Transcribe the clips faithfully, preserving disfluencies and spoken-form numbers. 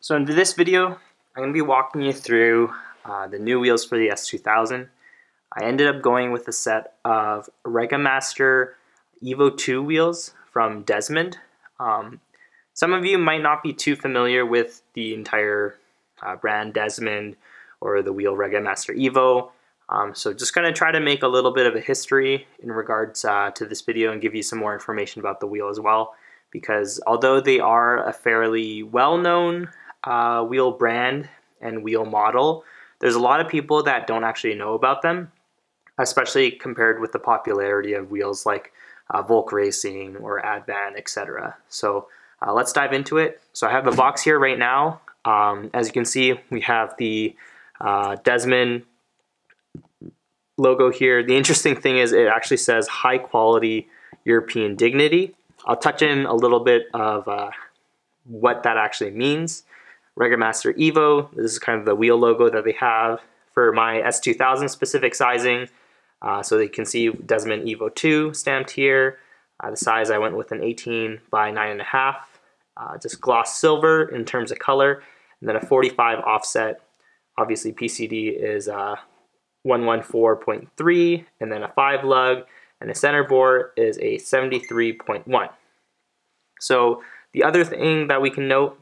So in this video, I'm going to be walking you through uh, the new wheels for the S two thousand. I ended up going with a set of Regamaster Evo two wheels from Desmond. Um, some of you might not be too familiar with the entire uh, brand Desmond or the wheel Regamaster Evo. Um, so just going to try to make a little bit of a history in regards uh, to this video and give you some more information about the wheel as well, because although they are a fairly well-known uh, wheel brand and wheel model, there's a lot of people that don't actually know about them, especially compared with the popularity of wheels like uh, Volk Racing or Advan, et cetera. So uh, let's dive into it. So I have the box here right now. Um, as you can see, we have the uh, Desmond logo here. The interesting thing is it actually says high quality European dignity. I'll touch in a little bit of uh, what that actually means. Regamaster Evo, this is kind of the wheel logo that they have for my S two thousand specific sizing. Uh, so you can see Desmond Evo two stamped here. Uh, the size I went with an eighteen by nine and a half, uh, just gloss silver in terms of color, and then a forty-five offset. Obviously P C D is uh, one fourteen point three, and then a five lug, and the center bore is a seventy-three point one. So the other thing that we can note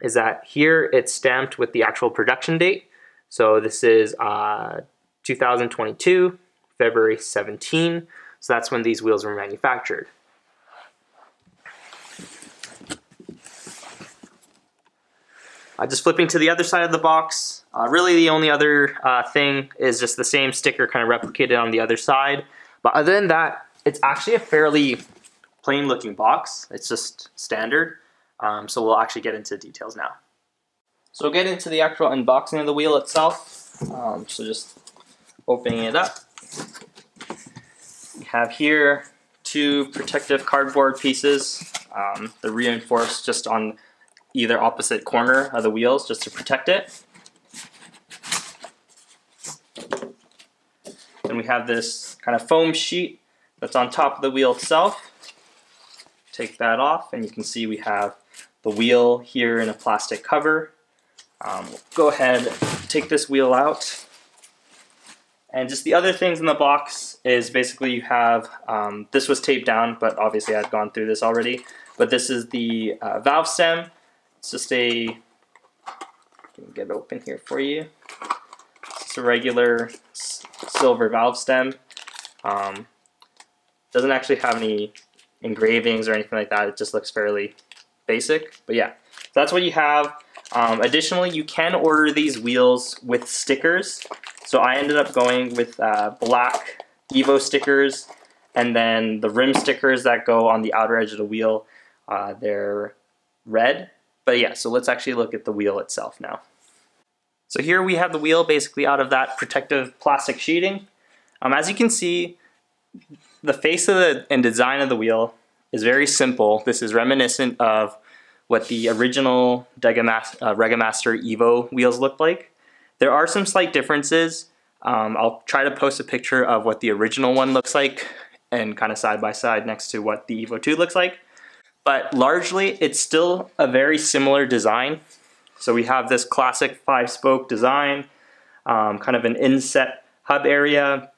is that here it's stamped with the actual production date. So this is uh, two thousand twenty-two, February seventeenth. So that's when these wheels were manufactured. Uh, just flipping to the other side of the box, uh, really the only other uh, thing is just the same sticker kind of replicated on the other side. But other than that, it's actually a fairly plain looking box. It's just standard. Um, so we'll actually get into details now. So we'll get into the actual unboxing of the wheel itself. Um, so just opening it up. We have here two protective cardboard pieces. Um, they're reinforced just on either opposite corner of the wheels just to protect it. Then we have this kind of foam sheet that's on top of the wheel itself. Take that off and you can see we have the wheel here in a plastic cover. Um, we'll go ahead, take this wheel out. And just the other things in the box is basically you have, um, this was taped down, but obviously I've gone through this already, but this is the uh, valve stem. It's just a, let me get it open here for you. It's a regular silver valve stem. Um, doesn't actually have any engravings or anything like that. It just looks fairly basic, but yeah, so that's what you have. Um, additionally, you can order these wheels with stickers. So I ended up going with uh, black Evo stickers, and then the rim stickers that go on the outer edge of the wheel, uh, they're red. But yeah, so let's actually look at the wheel itself now. So here we have the wheel basically out of that protective plastic sheeting. Um, as you can see, the face of the and design of the wheel is very simple. This is reminiscent of what the original Regamaster, uh, Regamaster Evo wheels looked like. There are some slight differences. Um, I'll try to post a picture of what the original one looks like and kind of side by side next to what the Evo two looks like. But largely, it's still a very similar design. So we have this classic five-spoke design, um, kind of an inset hub area.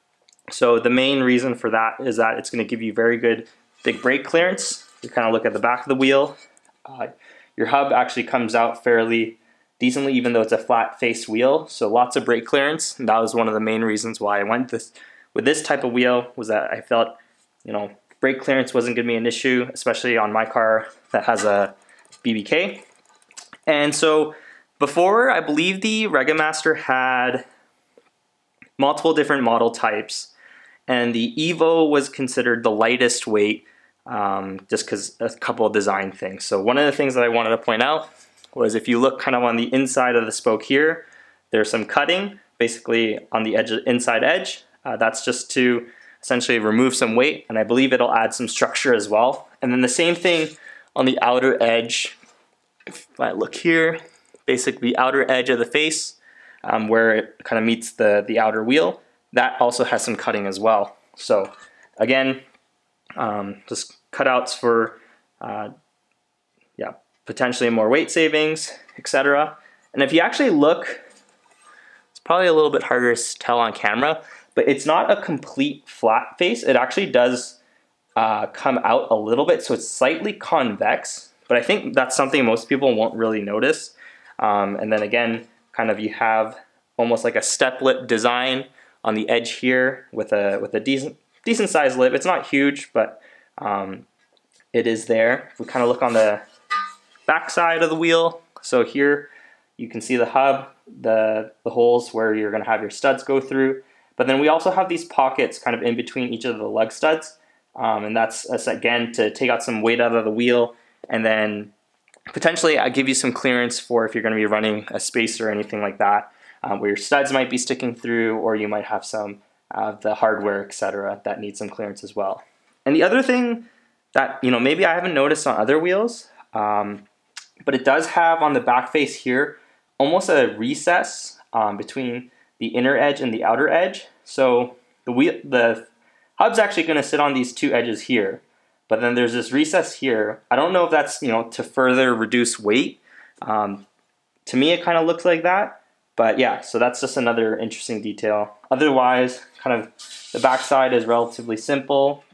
So the main reason for that is that it's going to give you very good big brake clearance. You kind of look at the back of the wheel. Uh, your hub actually comes out fairly decently, even though it's a flat-faced wheel. So lots of brake clearance. And that was one of the main reasons why I went this with this type of wheel, was that I felt, you know, brake clearance wasn't going to be an issue, especially on my car that has a B B K. And so before, I believe the Regamaster had multiple different model types, and the Evo was considered the lightest weight, um, just because a couple of design things. So one of the things that I wanted to point out was if you look kind of on the inside of the spoke here, there's some cutting basically on the edge, inside edge. Uh, that's just to essentially remove some weight, and I believe it'll add some structure as well. And then the same thing on the outer edge. If I look here, basically the outer edge of the face, Um, where it kind of meets the, the outer wheel, that also has some cutting as well. So again, um, just cutouts for, uh, yeah, potentially more weight savings. et cetera. And if you actually look, it's probably a little bit harder to tell on camera, but it's not a complete flat face. It actually does uh, come out a little bit, so it's slightly convex, but I think that's something most people won't really notice. Um, and then again, kind of you have almost like a step lip design on the edge here with a with a decent decent sized lip. It's not huge, but um, it is there. If we kind of look on the back side of the wheel, so here you can see the hub, the, the holes where you're gonna have your studs go through. But then we also have these pockets kind of in between each of the lug studs. Um, and that's, that's again to take out some weight out of the wheel, and then potentially I give you some clearance for if you're gonna be running a spacer or anything like that, um, where your studs might be sticking through, or you might have some of uh, the hardware, et cetera, that needs some clearance as well. And the other thing that, you know, maybe I haven't noticed on other wheels, um, but it does have on the back face here almost a recess um, between the inner edge and the outer edge. So the wheel, the hub's actually going to sit on these two edges here, but then there's this recess here. I don't know if that's, you know, to further reduce weight. Um, to me, it kind of looks like that, but yeah, so that's just another interesting detail. Otherwise, kind of the backside is relatively simple.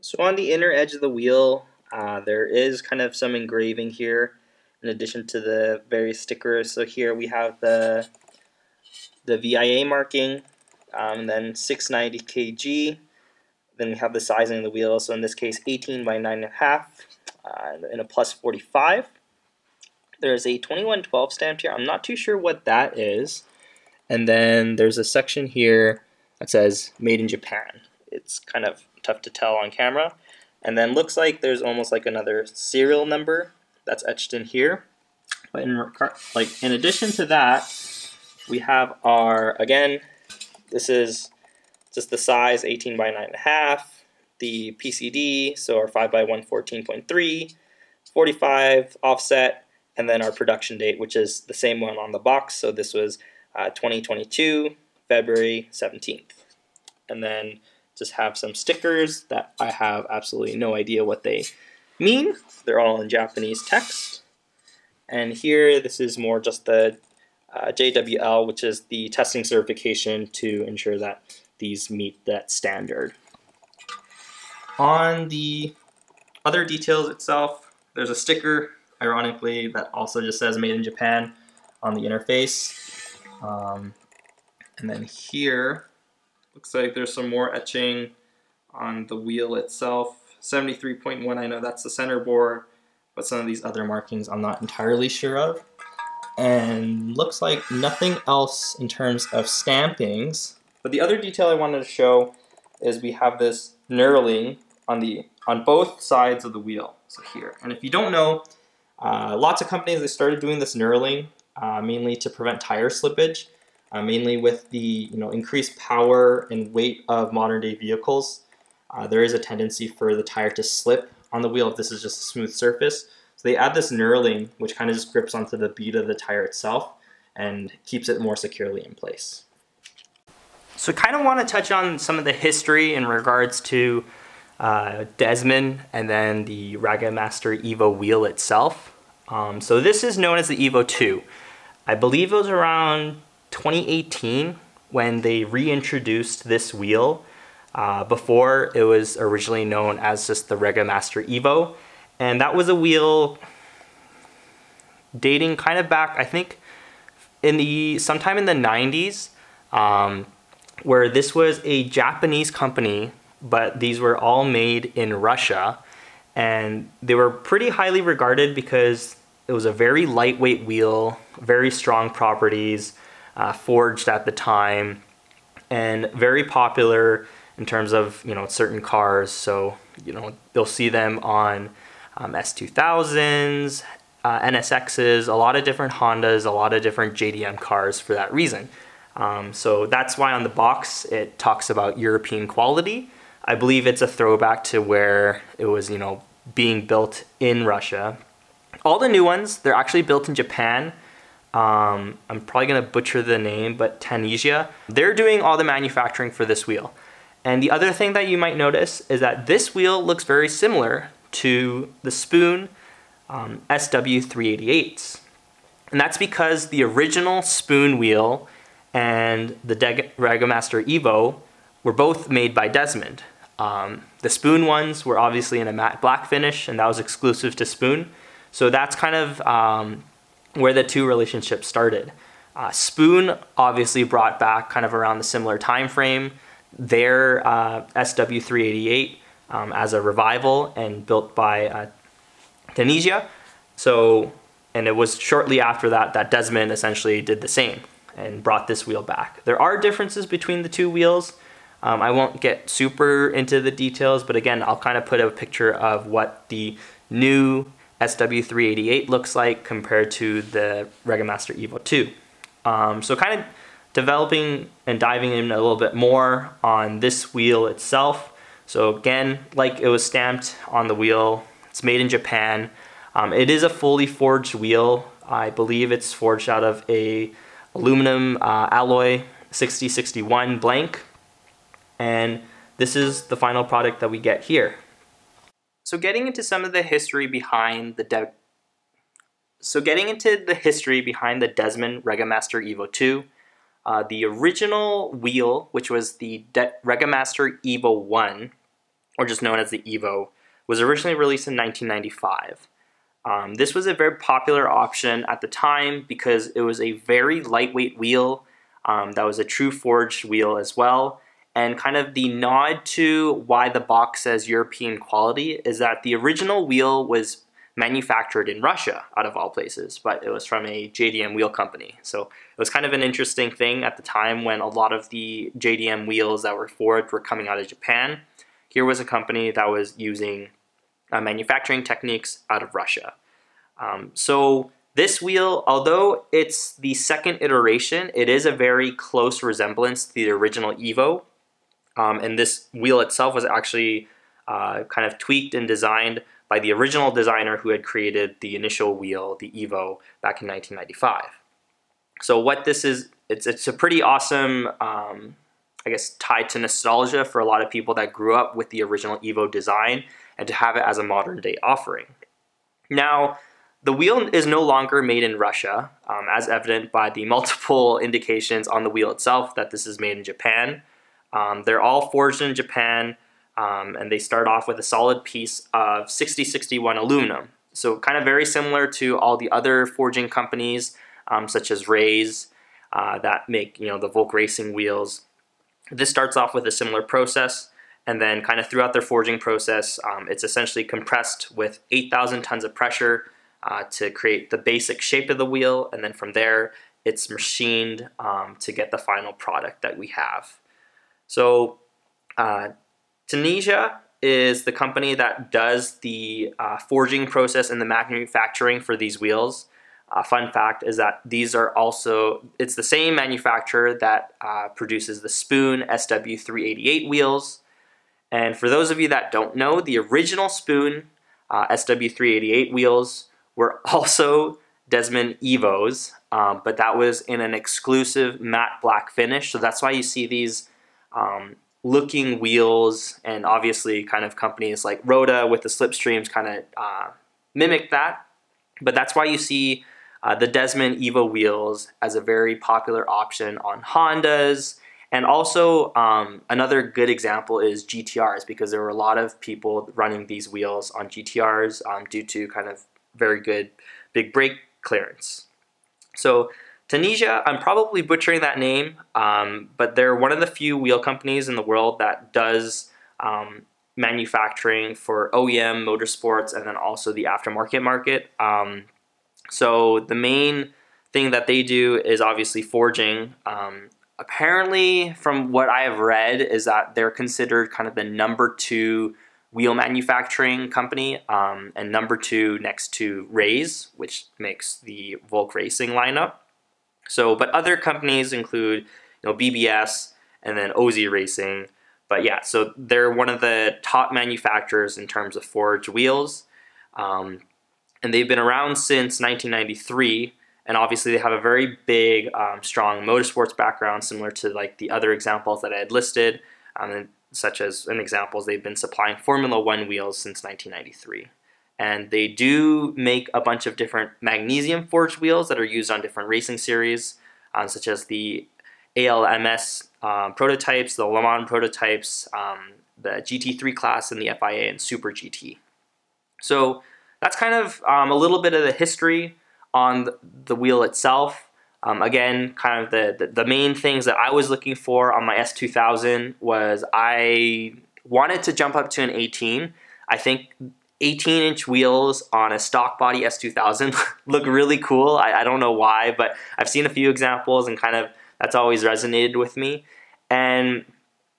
So on the inner edge of the wheel, Uh, there is kind of some engraving here in addition to the various stickers. So here we have the the V I A marking, um, then six ninety kilograms. Then we have the sizing of the wheel. So in this case, eighteen by nine and a half uh, in a plus forty-five. There's a twenty-one twelve stamped here. I'm not too sure what that is. And then there's a section here that says Made in Japan. It's kind of tough to tell on camera. And then looks like there's almost like another serial number that's etched in here. But in, like, in addition to that, we have our, again, this is just the size, eighteen by nine and a half, the P C D, so our five by one fourteen point three, forty-five offset, and then our production date, which is the same one on the box. So this was uh, twenty twenty-two, February seventeenth. And then just have some stickers that I have absolutely no idea what they mean. They're all in Japanese text. And here, this is more just the uh, J W L, which is the testing certification to ensure that these meet that standard. On the other details itself, there's a sticker, ironically, that also just says Made in Japan on the interface. Um, and then here, looks like there's some more etching on the wheel itself. seventy-three point one, I know that's the center bore, but some of these other markings I'm not entirely sure of. And looks like nothing else in terms of stampings. But the other detail I wanted to show is we have this knurling on the on both sides of the wheel, so here. And if you don't know, uh, lots of companies, they started doing this knurling uh, mainly to prevent tire slippage. Uh, mainly with the you know increased power and weight of modern day vehicles, uh, there is a tendency for the tire to slip on the wheel if this is just a smooth surface. So they add this knurling, which kind of just grips onto the bead of the tire itself and keeps it more securely in place. So I kind of want to touch on some of the history in regards to uh, Desmond and then the Regamaster Evo wheel itself. Um, so this is known as the Evo two. I believe it was around twenty eighteen when they reintroduced this wheel. Uh, before, it was originally known as just the Regamaster Evo, and that was a wheel dating kind of back, I think, in the sometime in the nineties, um, where this was a Japanese company, but these were all made in Russia, and they were pretty highly regarded because it was a very lightweight wheel, very strong properties, Uh, forged at the time, and very popular in terms of you know certain cars. So you know you'll see them on um, S two thousands, uh, N S Xs, a lot of different Hondas, a lot of different J D M cars for that reason. Um, so that's why on the box it talks about European quality. I believe it's a throwback to where it was you know being built in Russia. All the new ones, they're actually built in Japan. Um, I'm probably gonna butcher the name, but Tanisia. They're doing all the manufacturing for this wheel. And the other thing that you might notice is that this wheel looks very similar to the Spoon um, S W three eighty-eights. And that's because the original Spoon wheel and the Regamaster Evo were both made by Desmond. Um, the Spoon ones were obviously in a matte black finish, and that was exclusive to Spoon. So that's kind of um, where the two relationships started. Uh, Spoon obviously brought back, kind of around the similar time frame, their uh, S W three eighty-eight um, as a revival and built by uh, Tunisia. So, and it was shortly after that that Desmond essentially did the same and brought this wheel back. There are differences between the two wheels. Um, I won't get super into the details, but again, I'll kind of put a picture of what the new S W three eighty-eight looks like compared to the Regamaster Evo two. Um, so kind of developing and diving in a little bit more on this wheel itself. So again, like it was stamped on the wheel, it's made in Japan. Um, it is a fully forged wheel. I believe it's forged out of a aluminum uh, alloy sixty sixty-one blank. And this is the final product that we get here. So getting into some of the history behind the de so getting into the history behind the Desmond Regamaster Evo two, uh, the original wheel, which was the de Regamaster Evo one, or just known as the Evo, was originally released in nineteen ninety-five. Um, this was a very popular option at the time because it was a very lightweight wheel um, that was a true forged wheel as well. And kind of the nod to why the box says European quality is that the original wheel was manufactured in Russia, out of all places, but it was from a J D M wheel company. So it was kind of an interesting thing at the time when a lot of the J D M wheels that were forged were coming out of Japan. Here was a company that was using uh, manufacturing techniques out of Russia. Um, so this wheel, although it's the second iteration, it is a very close resemblance to the original Evo. Um, and this wheel itself was actually uh, kind of tweaked and designed by the original designer who had created the initial wheel, the Evo, back in nineteen ninety-five. So what this is, it's, it's a pretty awesome, um, I guess, tie to nostalgia for a lot of people that grew up with the original Evo design and to have it as a modern day offering. Now, the wheel is no longer made in Russia, um, as evident by the multiple indications on the wheel itself that this is made in Japan. Um, they're all forged in Japan, um, and they start off with a solid piece of sixty sixty-one aluminum. So kind of very similar to all the other forging companies, um, such as Rays, uh, that make, you know, the Volk Racing wheels. This starts off with a similar process, and then kind of throughout their forging process, um, it's essentially compressed with eight thousand tons of pressure uh, to create the basic shape of the wheel, and then from there, it's machined um, to get the final product that we have. So uh, Tunisia is the company that does the uh, forging process and the manufacturing for these wheels. Uh, fun fact is that these are also, it's the same manufacturer that uh, produces the Spoon S W three eighty-eight wheels. And for those of you that don't know, the original Spoon uh, S W three eighty-eight wheels were also Desmond Evos, um, but that was in an exclusive matte black finish. So that's why you see these Um, looking wheels, and obviously kind of companies like Roda with the slipstreams kind of uh, mimic that. But that's why you see uh, the Desmond Evo wheels as a very popular option on Hondas. And also um, another good example is G T Rs, because there were a lot of people running these wheels on G T Rs um, due to kind of very good big brake clearance. So Tunisia, I'm probably butchering that name, um, but they're one of the few wheel companies in the world that does um, manufacturing for O E M, motorsports, and then also the aftermarket market. Um, so the main thing that they do is obviously forging. Um, apparently, from what I have read, is that they're considered kind of the number two wheel manufacturing company, um, and number two next to Rays, which makes the Volk Racing lineup. So, but other companies include, you know, B B S and then O Z Racing. But yeah, so they're one of the top manufacturers in terms of forged wheels. Um, and they've been around since nineteen ninety-three. And obviously they have a very big, um, strong motorsports background, similar to like the other examples that I had listed, um, and such as in examples, they've been supplying Formula One wheels since nineteen ninety-three. and they do make a bunch of different magnesium forged wheels that are used on different racing series, um, such as the A L M S um, prototypes, the Le Mans prototypes, um, the G T three class, and the F I A and Super G T. So that's kind of um, a little bit of the history on the wheel itself. Um, again, kind of the, the, the main things that I was looking for on my S two thousand was I wanted to jump up to an eighteen. I think eighteen inch wheels on a stock body S two thousand look really cool. I, I don't know why, but I've seen a few examples and kind of that's always resonated with me. And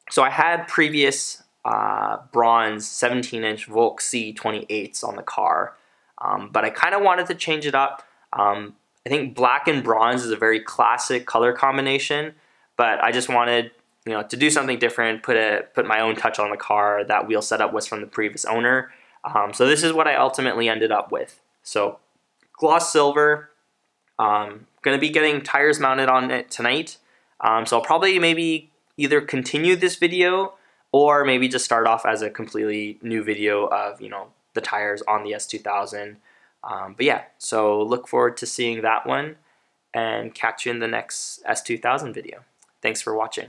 so I had previous uh, bronze seventeen inch Volk C twenty-eights on the car, um, but I kind of wanted to change it up. Um, I think black and bronze is a very classic color combination, but I just wanted, you know, to do something different, put a put my own touch on the car. That wheel setup was from the previous owner. Um, so this is what I ultimately ended up with. So gloss silver, um, gonna be getting tires mounted on it tonight. Um, so I'll probably maybe either continue this video or maybe just start off as a completely new video of, you know, the tires on the S two thousand. Um, but yeah, so look forward to seeing that one and catch you in the next S two thousand video. Thanks for watching.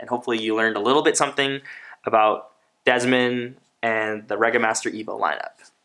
And hopefully you learned a little bit something about Desmond and the Regamaster Evo lineup.